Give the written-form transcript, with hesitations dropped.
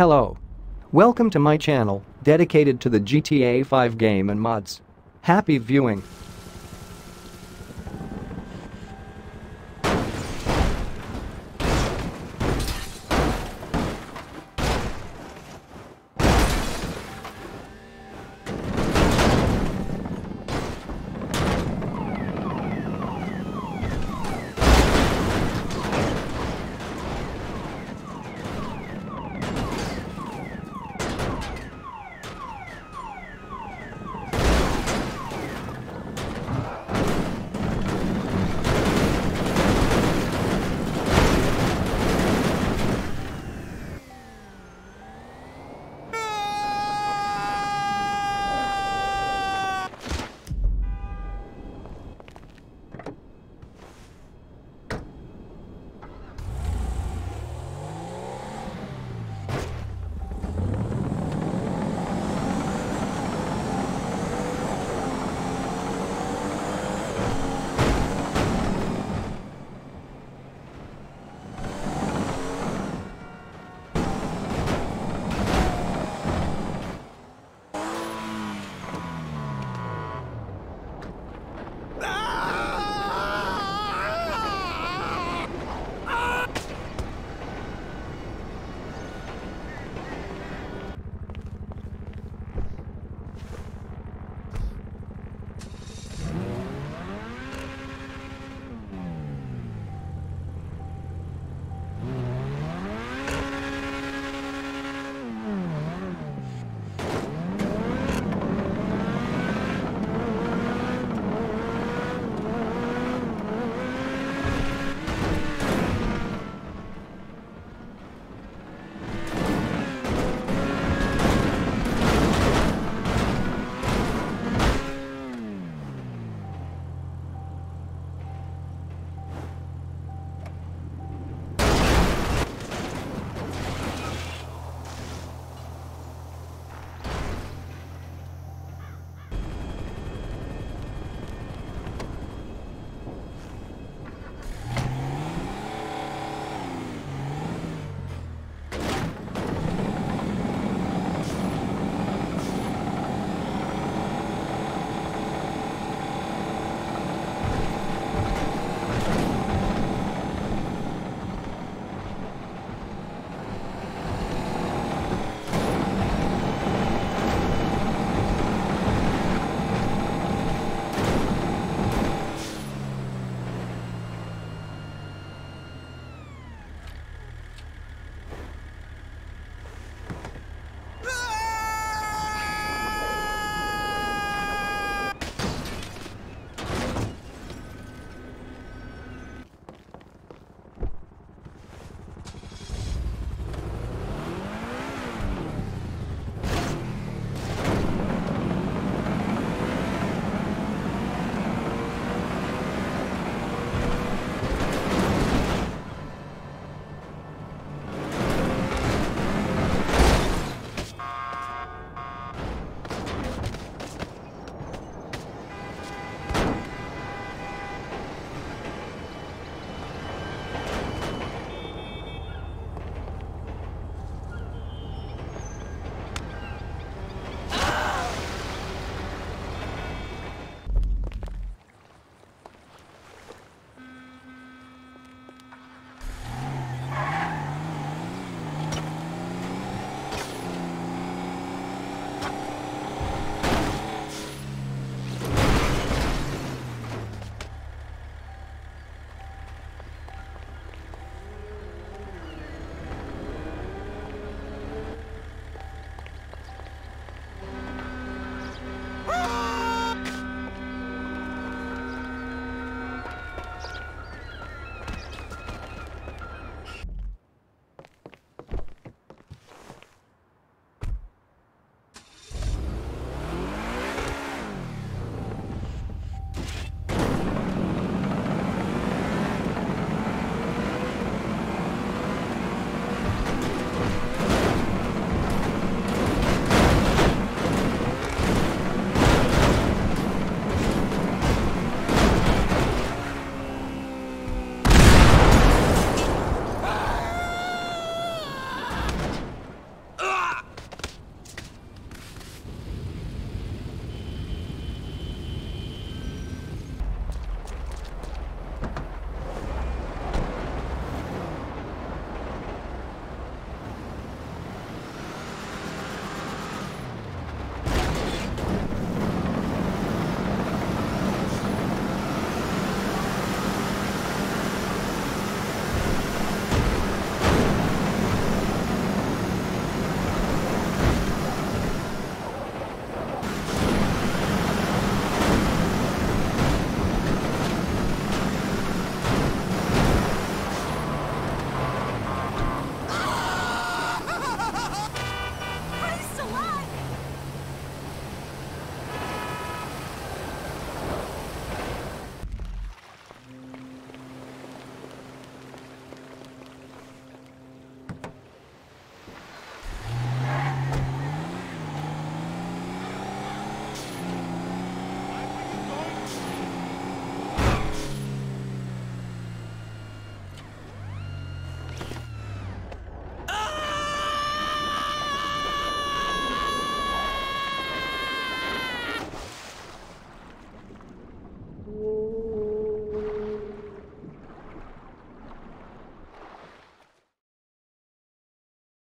Hello. Welcome to my channel, dedicated to the GTA 5 game and mods. Happy viewing.